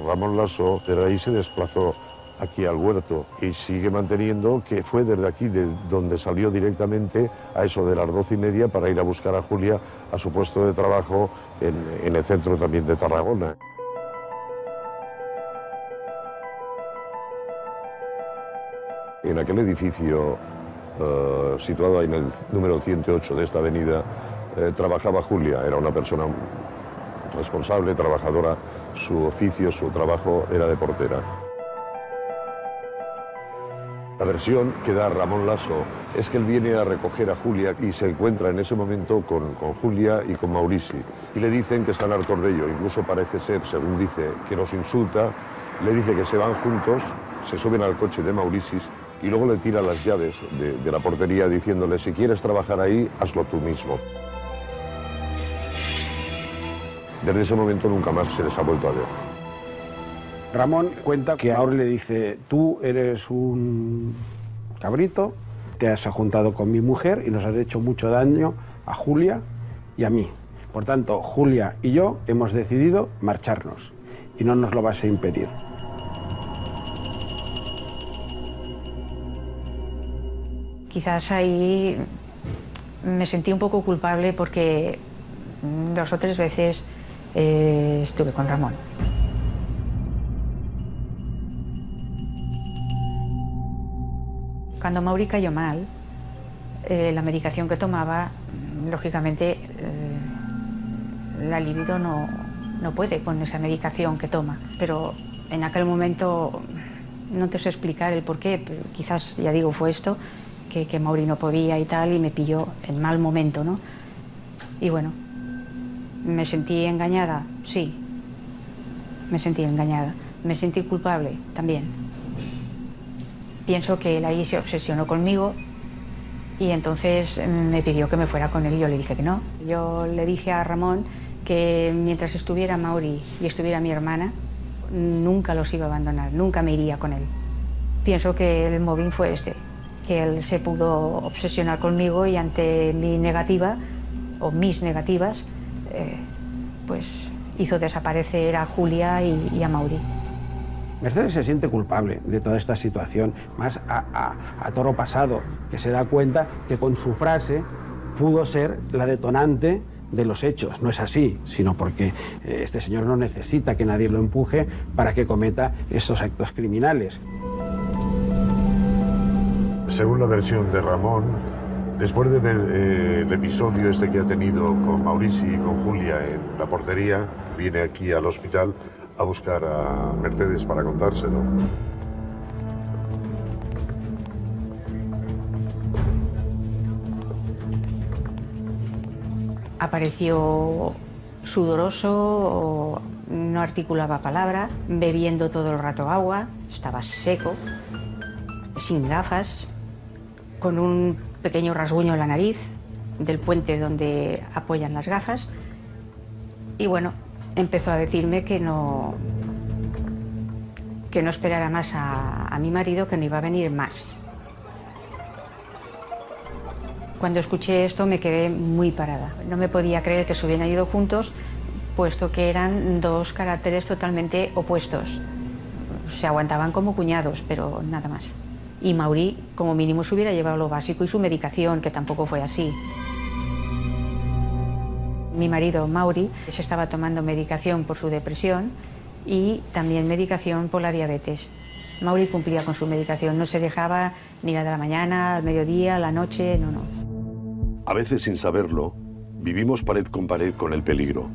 Ramón Laso de ahí se desplazó aquí al huerto y sigue manteniendo que fue desde aquí de donde salió directamente a eso de las 12:30 para ir a buscar a Julia a su puesto de trabajo en el centro también de Tarragona. En aquel edificio situado en el número 108 de esta avenida trabajaba Julia, era una persona responsable, trabajadora, su oficio, su trabajo era de portera. La versión que da Ramón Laso es que él viene a recoger a Julia y se encuentra en ese momento con Julia y con Maurici. Y le dicen que están hartos de ello, incluso parece ser, según dice, que los insulta, le dice que se van juntos, se suben al coche de Maurici y luego le tira las llaves de la portería diciéndole, si quieres trabajar ahí, hazlo tú mismo. Desde ese momento nunca más se les ha vuelto a ver. Ramón cuenta que ahora le dice, tú eres un cabrito, te has juntado con mi mujer y nos has hecho mucho daño a Julia y a mí. Por tanto, Julia y yo hemos decidido marcharnos y no nos lo vas a impedir. Quizás ahí me sentí un poco culpable porque 2 o 3 veces estuve con Ramón. Cuando Mauri cayó mal, la medicación que tomaba, lógicamente, la libido no puede con esa medicación que toma. Pero en aquel momento, no te sé explicar el porqué, pero quizás, ya digo, fue esto, que Mauri no podía y tal, y me pilló en mal momento, ¿no? Y bueno, ¿me sentí engañada? Sí, me sentí engañada. ¿Me sentí culpable? También. Pienso que él ahí se obsesionó conmigo y entonces me pidió que me fuera con él y yo le dije que no. Yo le dije a Ramón que mientras estuviera Mauri y estuviera mi hermana, nunca los iba a abandonar, nunca me iría con él. Pienso que el movín fue este, que él se pudo obsesionar conmigo y ante mi negativa o mis negativas, pues hizo desaparecer a Julia y a Mauri. Mercedes se siente culpable de toda esta situación, más a toro pasado, que se da cuenta que con su frase pudo ser la detonante de los hechos. No es así, sino porque este señor no necesita que nadie lo empuje para que cometa estos actos criminales. Según la versión de Ramón, después de ver el episodio este que ha tenido con Maurici y con Julia en la portería, viene aquí al hospital a buscar a Mercedes para contárselo. Apareció sudoroso, no articulaba palabra, bebiendo todo el rato agua, estaba seco, sin gafas, con un pequeño rasguño en la nariz del puente donde apoyan las gafas. Y bueno, empezó a decirme que no esperara más a mi marido, que no iba a venir más. Cuando escuché esto me quedé muy parada. No me podía creer que se hubieran ido juntos, puesto que eran dos caracteres totalmente opuestos. Se aguantaban como cuñados, pero nada más. Y Mauri, como mínimo, se hubiera llevado lo básico y su medicación, que tampoco fue así. Mi marido, Mauri, se estaba tomando medicación por su depresión y también medicación por la diabetes. Mauri cumplía con su medicación, no se dejaba ni la de la mañana, al mediodía, a la noche, no. A veces, sin saberlo, vivimos pared con pared con el peligro.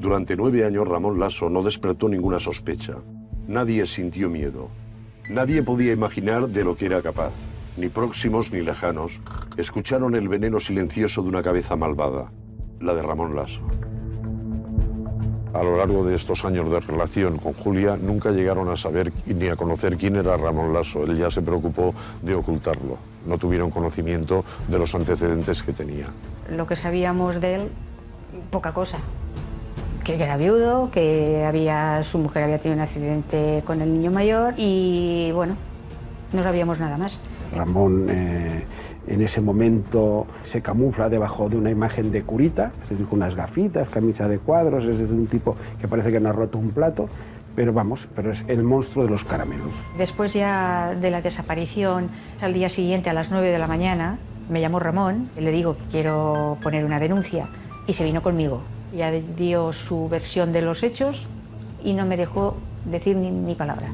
Durante 9 años, Ramón Laso no despertó ninguna sospecha. Nadie sintió miedo. Nadie podía imaginar de lo que era capaz. Ni próximos ni lejanos escucharon el veneno silencioso de una cabeza malvada, la de Ramón Laso. A lo largo de estos años de relación con Julia, nunca llegaron a saber ni a conocer quién era Ramón Laso. Él ya se preocupó de ocultarlo. No tuvieron conocimiento de los antecedentes que tenía. Lo que sabíamos de él, poca cosa. Que era viudo, que su mujer había tenido un accidente con el niño mayor y, bueno, no sabíamos nada más. Ramón en ese momento se camufla debajo de una imagen de curita, es decir, con unas gafitas, camisa de cuadros, es decir, un tipo que parece que no ha roto un plato, pero es el monstruo de los caramelos. Después ya de la desaparición, al día siguiente a las 9 de la mañana, me llamó Ramón y le digo que quiero poner una denuncia y se vino conmigo. Ya dio su versión de los hechos y no me dejó decir ni palabra.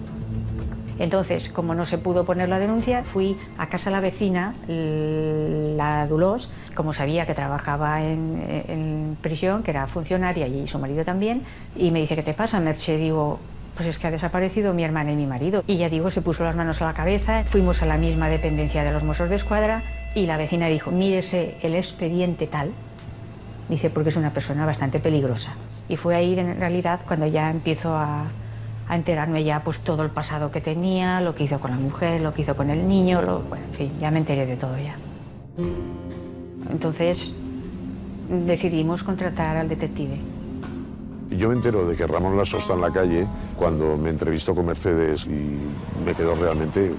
Entonces, como no se pudo poner la denuncia, fui a casa de la vecina, la Dolores, como sabía que trabajaba en prisión, que era funcionaria y su marido también, y me dice, ¿qué te pasa, Merche? Digo, pues es que ha desaparecido mi hermana y mi marido. Y ya digo, se puso las manos a la cabeza, fuimos a la misma dependencia de los Mossos d'Esquadra y la vecina dijo, mírese el expediente tal. Dice, porque es una persona bastante peligrosa. Y fue ahí, en realidad, cuando ya empiezo a enterarme ya pues todo el pasado que tenía, lo que hizo con la mujer, lo que hizo con el niño, bueno, en fin, ya me enteré de todo ya. Entonces, decidimos contratar al detective. Yo me entero de que Ramón Laso está en la calle cuando me entrevistó con Mercedes y me quedó realmente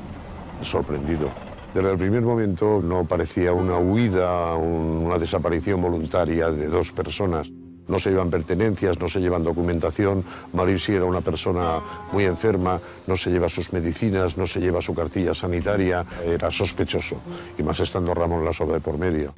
sorprendido. Desde el primer momento no parecía una huida, una desaparición voluntaria de dos personas. No se llevan pertenencias, no se llevan documentación. Maurici era una persona muy enferma, no se lleva sus medicinas, no se lleva su cartilla sanitaria. Era sospechoso, y más estando Ramón Laso de por medio.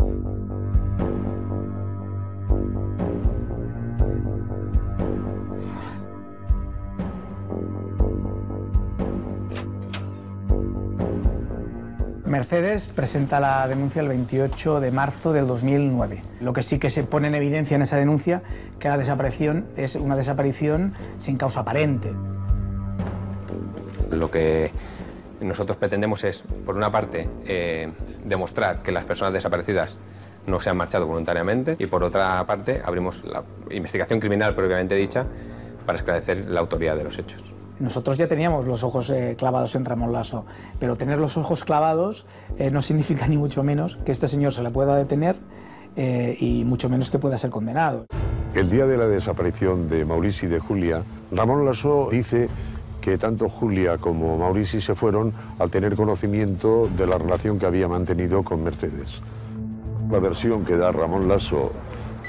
Mercedes presenta la denuncia el 28 de marzo del 2009. Lo que sí que se pone en evidencia en esa denuncia que la desaparición es una desaparición sin causa aparente. Lo que nosotros pretendemos es, por una parte, demostrar que las personas desaparecidas no se han marchado voluntariamente y, por otra parte, abrimos la investigación criminal propiamente dicha para esclarecer la autoría de los hechos. Nosotros ya teníamos los ojos clavados en Ramón Laso, pero tener los ojos clavados no significa ni mucho menos que este señor se le pueda detener y mucho menos que pueda ser condenado. El día de la desaparición de Maurici y de Julia, Ramón Laso dice que tanto Julia como Maurici se fueron al tener conocimiento de la relación que había mantenido con Mercedes. La versión que da Ramón Laso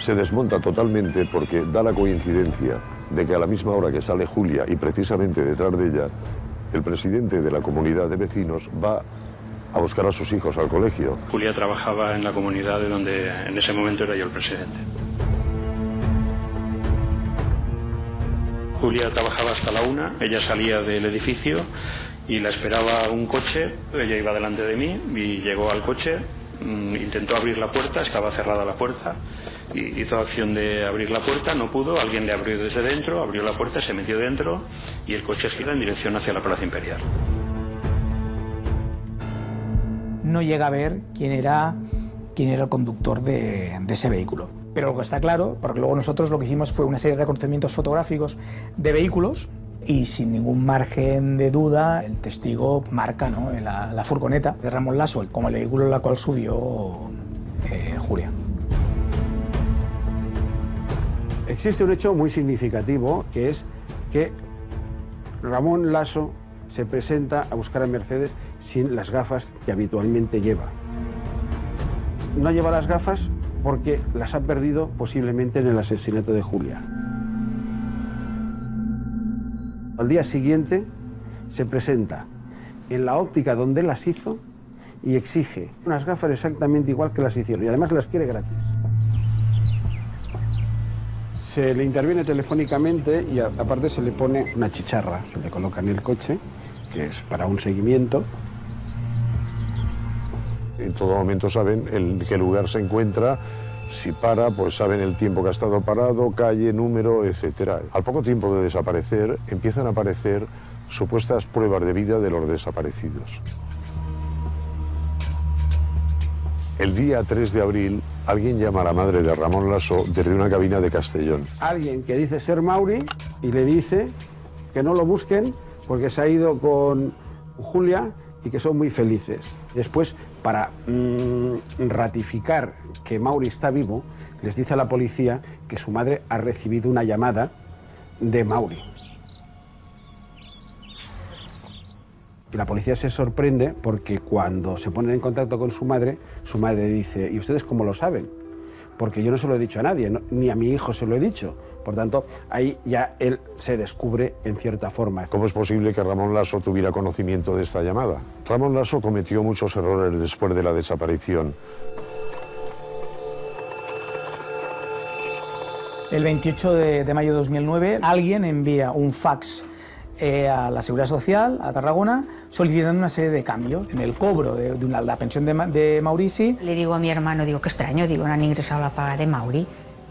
se desmonta totalmente porque da la coincidencia de que a la misma hora que sale Julia y precisamente detrás de ella, el presidente de la comunidad de vecinos va a buscar a sus hijos al colegio. Julia trabajaba en la comunidad de donde en ese momento era yo el presidente. Julia trabajaba hasta la 1, ella salía del edificio y la esperaba un coche, ella iba delante de mí y llegó al coche, intentó abrir la puerta, estaba cerrada la puerta, y hizo acción de abrir la puerta, no pudo, alguien le abrió desde dentro, abrió la puerta, se metió dentro y el coche gira en dirección hacia la Plaza Imperial. No llega a ver quién era el conductor de ese vehículo. Pero lo que está claro, porque luego nosotros lo que hicimos fue una serie de reconocimientos fotográficos de vehículos y sin ningún margen de duda el testigo marca, ¿no?, la furgoneta de Ramón Laso como el vehículo en la cual subió Julia. Existe un hecho muy significativo, que es que Ramón Laso se presenta a buscar a Mercedes sin las gafas que habitualmente lleva. No lleva las gafas porque las ha perdido posiblemente en el asesinato de Julia. Al día siguiente se presenta en la óptica donde las hizo y exige unas gafas exactamente igual que las hicieron, y además las quiere gratis. Se le interviene telefónicamente y aparte se le pone una chicharra, se le coloca en el coche, que es para un seguimiento. En todo momento saben en qué lugar se encuentra, si para, pues saben el tiempo que ha estado parado, calle, número, etc. Al poco tiempo de desaparecer, empiezan a aparecer supuestas pruebas de vida de los desaparecidos. El día 3 de abril, alguien llama a la madre de Ramón Laso desde una cabina de Castellón. Alguien que dice ser Mauri y le dice que no lo busquen porque se ha ido con Julia y que son muy felices. Después, para ratificar que Mauri está vivo, les dice a la policía que su madre ha recibido una llamada de Mauri. Y la policía se sorprende porque cuando se ponen en contacto con su madre dice: ¿y ustedes cómo lo saben? Porque yo no se lo he dicho a nadie, no, ni a mi hijo se lo he dicho. Por tanto, ahí ya él se descubre en cierta forma. ¿Cómo es posible que Ramón Laso tuviera conocimiento de esta llamada? Ramón Laso cometió muchos errores después de la desaparición. El 28 de mayo de 2009, alguien envía un fax a la Seguridad Social, a Tarragona, solicitando una serie de cambios en el cobro de la pensión de Maurici. Le digo a mi hermano, digo, qué extraño, digo, no han ingresado la paga de Mauri.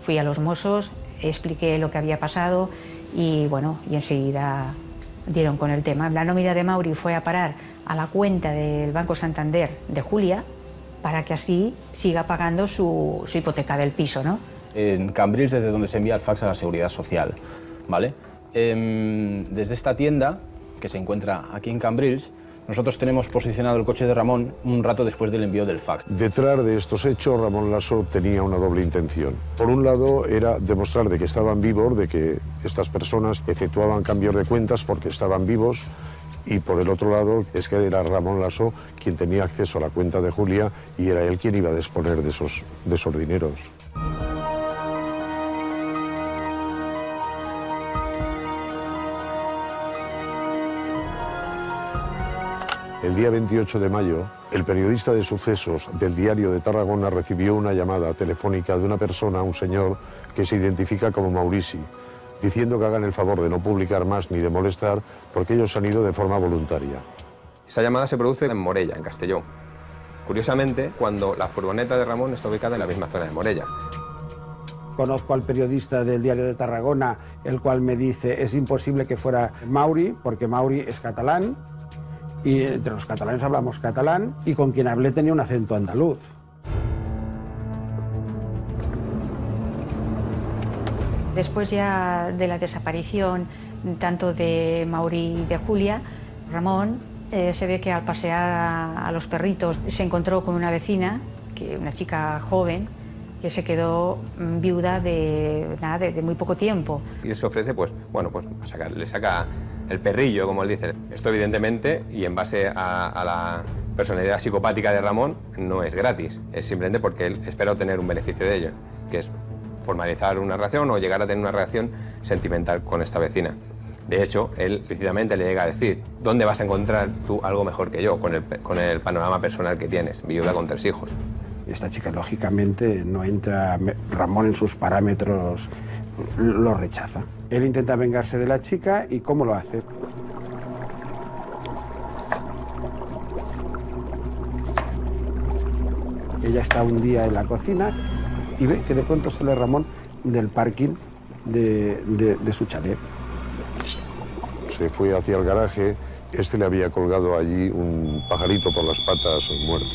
Fui a los Mossos, expliqué lo que había pasado y bueno, y enseguida dieron con el tema. La nómina de Mauri fue a parar a la cuenta del Banco Santander de Julia para que así siga pagando su hipoteca del piso, ¿no? En Cambrils, desde donde se envía el fax a la Seguridad Social, ¿vale? Desde esta tienda, que se encuentra aquí en Cambrils, nosotros tenemos posicionado el coche de Ramón un rato después del envío del fax. Detrás de estos hechos, Ramón Laso tenía una doble intención. Por un lado, era demostrar de que estaban vivos, de que estas personas efectuaban cambios de cuentas porque estaban vivos, y por el otro lado, es que era Ramón Laso quien tenía acceso a la cuenta de Julia y era él quien iba a disponer de esos dineros. El día 28 de mayo, el periodista de sucesos del diario de Tarragona recibió una llamada telefónica de una persona, un señor, que se identifica como Maurici, diciendo que hagan el favor de no publicar más ni de molestar porque ellos han ido de forma voluntaria. Esa llamada se produce en Morella, en Castellón. Curiosamente, cuando la furgoneta de Ramón está ubicada en la misma zona de Morella. Conozco al periodista del diario de Tarragona, el cual me dice es imposible que fuera Mauri, porque Mauri es catalán, y entre los catalanes hablamos catalán, y con quien hablé tenía un acento andaluz. Después ya de la desaparición, tanto de Mauri y de Julia, Ramón se ve que al pasear a los perritos se encontró con una vecina, una chica joven, que se quedó viuda de muy poco tiempo. Y él se ofrece, pues le saca el perrillo, como él dice. Esto, evidentemente, y en base a la personalidad psicopática de Ramón, no es gratis. Es simplemente porque él espera obtener un beneficio de ello, que es formalizar una relación o llegar a tener una relación sentimental con esta vecina. De hecho, él precisamente le llega a decir, ¿dónde vas a encontrar tú algo mejor que yo con el panorama personal que tienes, viuda con 3 hijos? Esta chica, lógicamente, no entra Ramón en sus parámetros, lo rechaza. Él intenta vengarse de la chica y ¿cómo lo hace? Ella está un día en la cocina y ve que de pronto sale Ramón del parking de su chalet. Se fue hacia el garaje. Este le había colgado allí un pajarito por las patas muerto.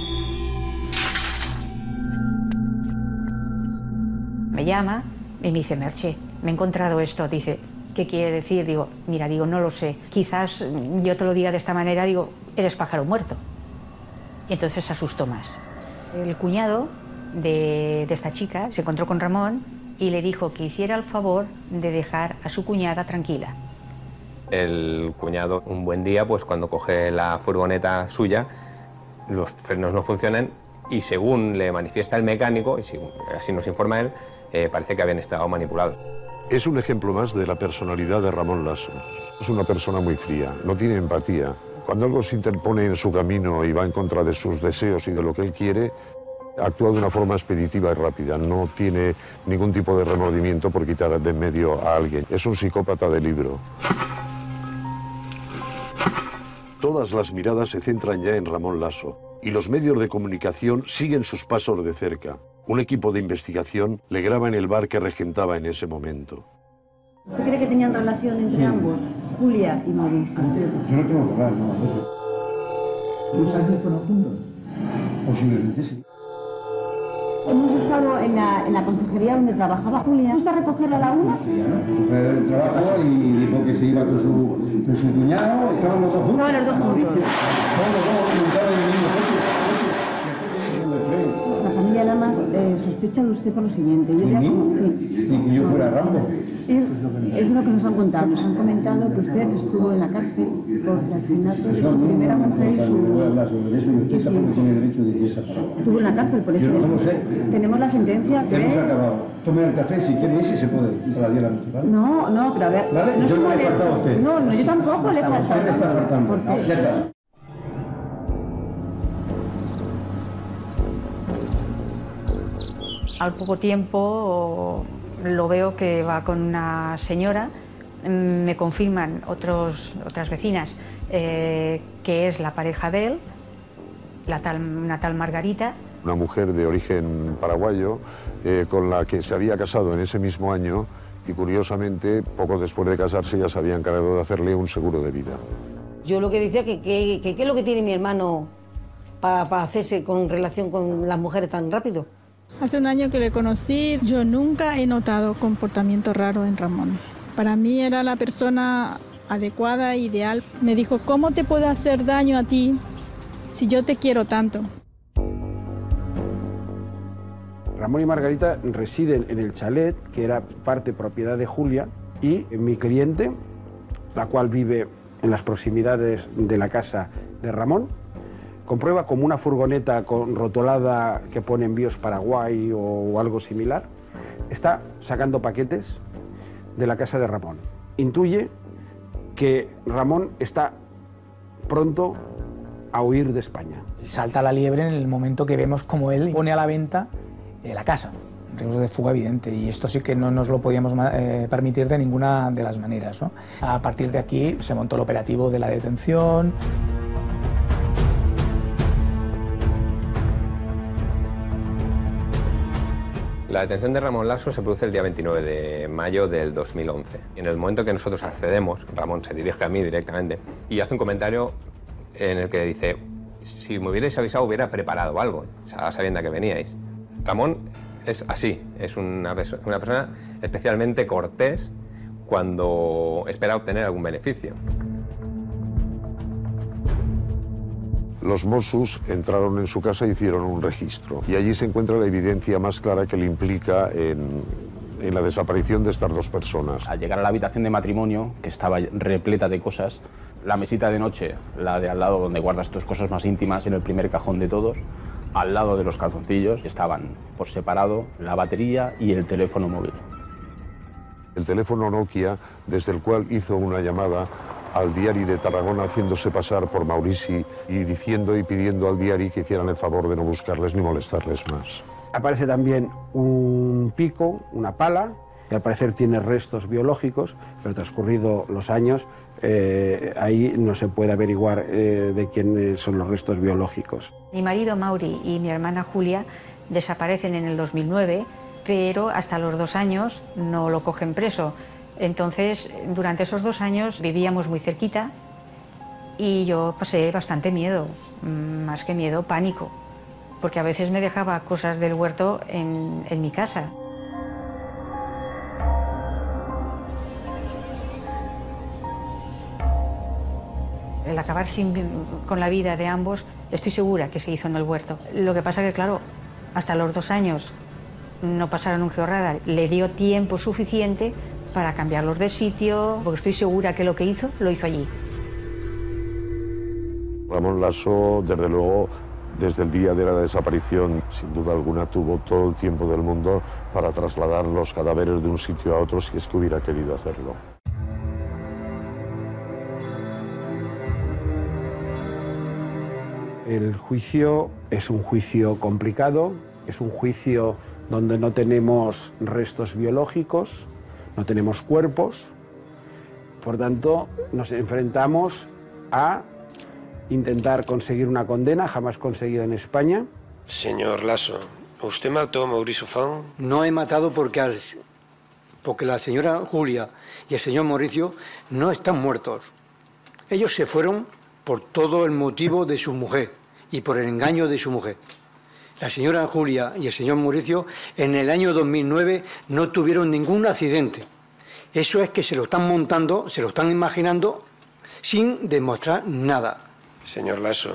Me llama y me dice, Merche, me he encontrado esto. Dice, ¿qué quiere decir? Digo, mira, digo, no lo sé. Quizás yo te lo diga de esta manera, digo, eres pájaro muerto. Y entonces se asustó más. El cuñado de esta chica se encontró con Ramón y le dijo que hiciera el favor de dejar a su cuñada tranquila. El cuñado, un buen día, pues cuando coge la furgoneta suya, los frenos no funcionan y según le manifiesta el mecánico, y así nos informa él, parece que habían estado manipulados. Es un ejemplo más de la personalidad de Ramón Laso. Es una persona muy fría, no tiene empatía. Cuando algo se interpone en su camino y va en contra de sus deseos y de lo que él quiere, actúa de una forma expeditiva y rápida. No tiene ningún tipo de remordimiento por quitar de en medio a alguien. Es un psicópata de libro. Todas las miradas se centran ya en Ramón Laso y los medios de comunicación siguen sus pasos de cerca. Un equipo de investigación le graba en el bar que regentaba en ese momento. ¿Usted cree que tenían relación entre ambos, Julia y Maurici? Yo no tengo que hablar, no. ¿No sabes si fueron juntos? Posiblemente sí. Hemos estado en la consejería donde trabajaba Julia. ¿Gusta recogerla a la una? Sí, coger el trabajo y dijo que se iba con su cuñado. Estaban los dos juntos. Estaban los dos juntos. Pues la familia Lamas sospecha de usted por lo siguiente. Yo ya conocí. ¿Y que yo fuera Rambo? Es lo que nos han contado. Nos han comentado que usted estuvo en la cárcel por el asesinato de su primera mujer y su... Estuvo en la cárcel por eso. Tenemos la sentencia que... Hemos acabado. Tome el café si quiere irse, se puede. No, no, pero a ver... Yo no le he faltado a usted. No, no, yo tampoco le he faltado. Usted le está faltando. Ya está. Al poco tiempo lo veo que va con una señora, me confirman otras vecinas que es la pareja de él, una tal Margarita. Una mujer de origen paraguayo con la que se había casado en ese mismo año y curiosamente poco después de casarse ya se había encargado de hacerle un seguro de vida. Yo lo que decía que ¿qué es lo que tiene mi hermano para hacerse con relación con las mujeres tan rápido? Hace un año que le conocí, yo nunca he notado comportamiento raro en Ramón. Para mí era la persona adecuada, ideal. Me dijo, ¿cómo te puedo hacer daño a ti si yo te quiero tanto? Ramón y Margarita residen en el chalet, que era parte propiedad de Julia, y mi cliente, la cual vive en las proximidades de la casa de Ramón, comprueba como una furgoneta con rotulada que pone envíos Paraguay o algo similar, está sacando paquetes de la casa de Ramón. Intuye que Ramón está pronto a huir de España. Salta la liebre en el momento que vemos como él pone a la venta la casa. Riesgo de fuga evidente, y esto sí que no nos lo podíamos permitir de ninguna de las maneras, ¿no? A partir de aquí se montó el operativo de la detención. La detención de Ramón Laso se produce el día 29 de mayo del 2011. En el momento que nosotros accedemos, Ramón se dirige a mí directamente y hace un comentario en el que dice, si me hubierais avisado hubiera preparado algo, sabiendo que veníais. Ramón es así, es una persona especialmente cortés cuando espera obtener algún beneficio. Los Mossos entraron en su casa e hicieron un registro. Y allí se encuentra la evidencia más clara que le implica en la desaparición de estas dos personas. Al llegar a la habitación de matrimonio, que estaba repleta de cosas, la mesita de noche, la de al lado donde guardas tus cosas más íntimas, en el primer cajón de todos, al lado de los calzoncillos, estaban por separado la batería y el teléfono móvil. El teléfono Nokia, desde el cual hizo una llamada al diario de Tarragona haciéndose pasar por Maurici y diciendo y pidiendo al diario que hicieran el favor de no buscarles ni molestarles más. Aparece también un pico, una pala, que al parecer tiene restos biológicos, pero transcurrido los años ahí no se puede averiguar de quién son los restos biológicos. Mi marido Mauri y mi hermana Julia desaparecen en el 2009, pero hasta los 2 años no lo cogen preso. Entonces, durante esos 2 años vivíamos muy cerquita y yo pasé bastante miedo, más que miedo, pánico, porque a veces me dejaba cosas del huerto en mi casa. El acabar con la vida de ambos, estoy segura que se hizo en el huerto. Lo que pasa que, claro, hasta los 2 años no pasaron un georradar. Le dio tiempo suficiente para cambiarlos de sitio, porque estoy segura que lo que hizo, lo hizo allí. Ramón Laso, desde luego, desde el día de la desaparición, sin duda alguna, tuvo todo el tiempo del mundo para trasladar los cadáveres de un sitio a otro, si es que hubiera querido hacerlo. El juicio es un juicio complicado, es un juicio donde no tenemos restos biológicos, no tenemos cuerpos, por tanto nos enfrentamos a intentar conseguir una condena jamás conseguida en España. Señor Laso, ¿usted mató a Mauricio Font? No he matado porque la señora Julia y el señor Mauricio no están muertos. Ellos se fueron por todo el motivo de su mujer y por el engaño de su mujer. La señora Julia y el señor Mauricio en el año 2009 no tuvieron ningún accidente. Eso es que se lo están montando, se lo están imaginando sin demostrar nada. Señor Laso,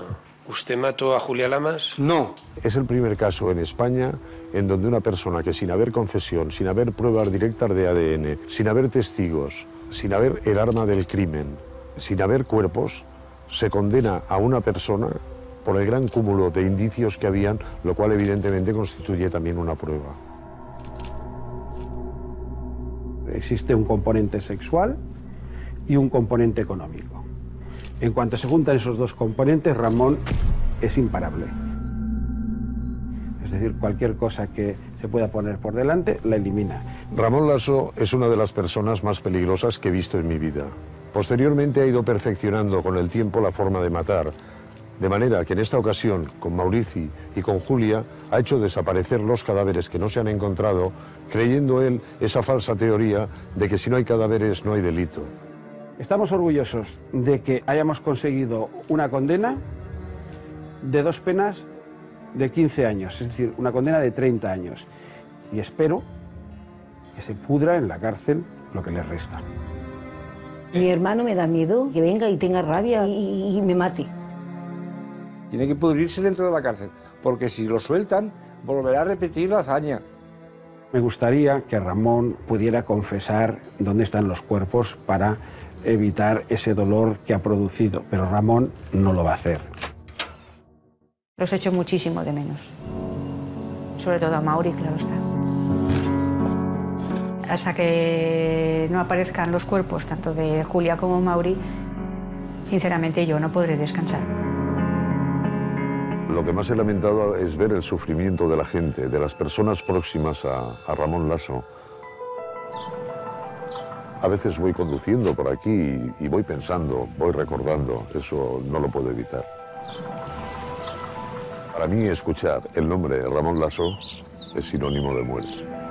¿usted mató a Julia Lamas? No. Es el primer caso en España en donde una persona que sin haber confesión, sin haber pruebas directas de ADN, sin haber testigos, sin haber el arma del crimen, sin haber cuerpos, se condena a una persona por el gran cúmulo de indicios que habían, lo cual evidentemente constituye también una prueba. Existe un componente sexual y un componente económico. En cuanto se juntan esos dos componentes, Ramón es imparable. Es decir, cualquier cosa que se pueda poner por delante, la elimina. Ramón Laso es una de las personas más peligrosas que he visto en mi vida. Posteriormente ha ido perfeccionando con el tiempo la forma de matar, de manera que en esta ocasión, con Maurici y con Julia, ha hecho desaparecer los cadáveres que no se han encontrado, creyendo él esa falsa teoría de que si no hay cadáveres no hay delito. Estamos orgullosos de que hayamos conseguido una condena de 2 penas de 15 años, es decir, una condena de 30 años. Y espero que se pudra en la cárcel lo que les resta. Mi hermano me da miedo que venga y tenga rabia y me mate. Tiene que pudrirse dentro de la cárcel, porque si lo sueltan, volverá a repetir la hazaña. Me gustaría que Ramón pudiera confesar dónde están los cuerpos para evitar ese dolor que ha producido, pero Ramón no lo va a hacer. Los echo muchísimo de menos, sobre todo a Mauri, claro está. Hasta que no aparezcan los cuerpos, tanto de Julia como Mauri, sinceramente yo no podré descansar. Lo que más he lamentado es ver el sufrimiento de la gente, de las personas próximas a Ramón Laso. A veces voy conduciendo por aquí y voy pensando, voy recordando, eso no lo puedo evitar. Para mí escuchar el nombre de Ramón Laso es sinónimo de muerte.